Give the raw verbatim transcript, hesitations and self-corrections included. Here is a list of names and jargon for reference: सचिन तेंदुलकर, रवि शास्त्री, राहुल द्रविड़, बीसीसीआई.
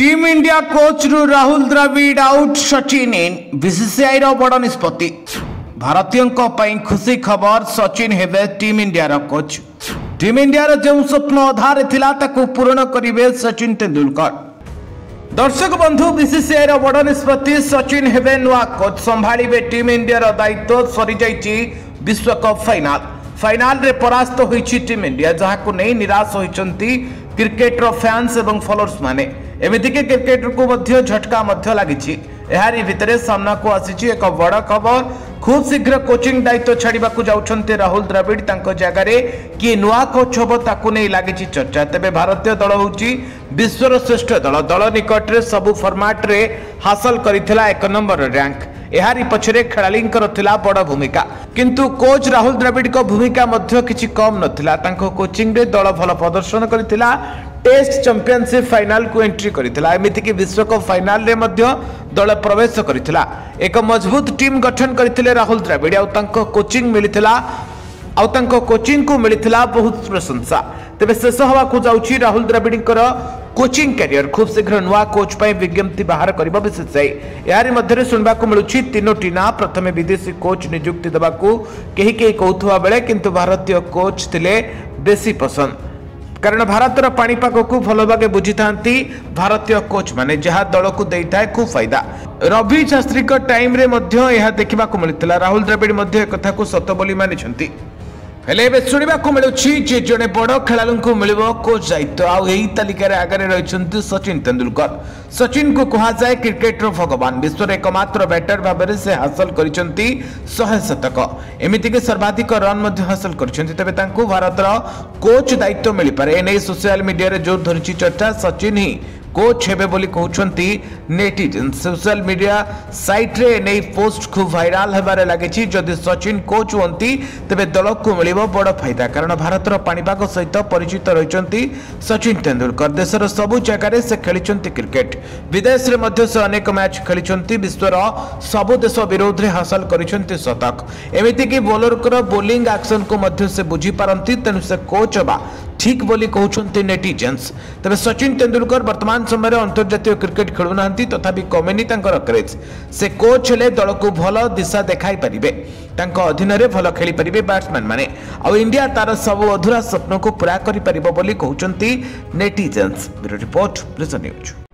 Team India coach रु राहुल द्रविड़ out, Sachin in. बीसीसीआई रो बड़ निष्पत्ति। भारतीयों को पई खुशी खबर, सचिन हेबे टीम इंडिया रो कोच। टीम इंडिया रो जो स्वप्न आधार थिला ताकू पूर्ण करिवे सचिन तेंदुलकर। दर्शक बंधु, बीसीसीआई रो बड़ निष्पत्ति, सचिन हेबे नुआ कोच, संभालिबे टीम इंडिया रो दायित्व। सरी जाईची विश्व कप फाइनाल। फाइनाल रे परास्त होईची टीम इंडिया, जहाकू नै निराश होईचंती क्रिकेट रो फैंस एवं फॉलोअर्स माने। एमतीके क्रिकेटर को मध्य झटका मध्य लगी। एहारी भितरे सामना को आसी एक बड़ खबर, खूब शीघ्र कोचिंग दायित्व छाड़क जाते राहुल द्रविड़। जगार किए नुआ कोच हम ताकू नहीं लगी चर्चा। तेबे भारतीय दल हूँ विश्वर श्रेष्ठ दल। दल निकट रे सबू फॉर्मेट रे हासिल करथिला एक नंबर रैंक। एहारी पछरे खेलाड़ी बड़ भूमिका, किंतु कोच राहुल द्रविड़ को भूमिका मध्य किछि कम नथिला। तांको कोचिंग रे दल भल प्रदर्शन करथिला। टेस्ट चैंपियनशिप फाइनाल को एंट्री करथिला। एमिति कि विश्वकप फाइनाल रे मध्य दल प्रवेश करथिला। एक मजबूत टीम गठन करथिले राहुल द्रविड़। आ तांको कोचिंग मिलिथिला आ तांको कोचिंग को मिलिथिला बहुत प्रशंसा। तेबे शेष होवाकू जाउछि राहुल द्रविड़ कोचिंग कैरियर। खूब शीघ्र नुआ कोच पर विज्ञप्ति बाहर कर बीसीसीआई। यार मध्य सुनवा मिलूँ तीनोटी ना। प्रथम विदेशी कोच नियुक्ति देवा कही कही कहता बेले किंतु भारतीय कोच थिले बेसी पसंद। कारण भारतर पाणीपाग को भल भागे बुझी था भारतीय कोच माने, जहाँ दल को दे था खूब फायदा। रवि शास्त्री टाइम रे मध्य यह देखा मिलता। राहुल द्रविड़ एक कथा को सत बोली मानिछंती। हेले एवं शुणा मिलूँ जड़े बड़ खेलाड़ी को मिल कोच दायित्व। आई तालिकार आगे रही सचिन तेंदुलकर। सचिन को कहुए क्रिकेटर भगवान। विश्वर एकमात्र बैटर भाव में से हासिल करते शहे शतक, एमतीक सर्वाधिक रन हासिल करते। तेबे तांकू भारतर कोच दायित्व मिल पारे। एने सोशल मीडिया जोर धरी चर्चा। सचिन ही कोच हेबे बोली कहउछंती नेटिजन। सोशल मीडिया साइट रे नई पोस्ट खूब वायरल हेबारे लागिछि। जदि सचिन कोच होंती तेबे दल को मिलिबो बड़ फायदा। कारण भारतर पाणीपाग सहित परिचित रहिछंती सचिन तेंदुलकर। देशर सबु जगह से खेलिछंती क्रिकेट। विदेश रे मध्य से अनेक मैच खेलिछंती। विश्वर सबु देश विरोध रे हासिल करिछंती शतक। एमिति कि बॉलर कर बोलिंग एक्शन को मध्य से बुझी पारंती। तेनु से कोच बा ठीक बोली कहउछंती नेटिजन्स। तेबे सचिन तेंदुलकर वर्तमान समय अंतर्जातीय क्रिकेट खेलु ना, तथापि कमेनी क्रेज। से कोच हेले दल को भल दिशा देखाई पारिबे। तांको अधीन रे भल खेली पारिबे बैट्समैन माने। आ इंडिया तार सब अधूरा स्वप्न को पूरा करि पारिबो बोली कहउचंती netizens. Bureau report, press news.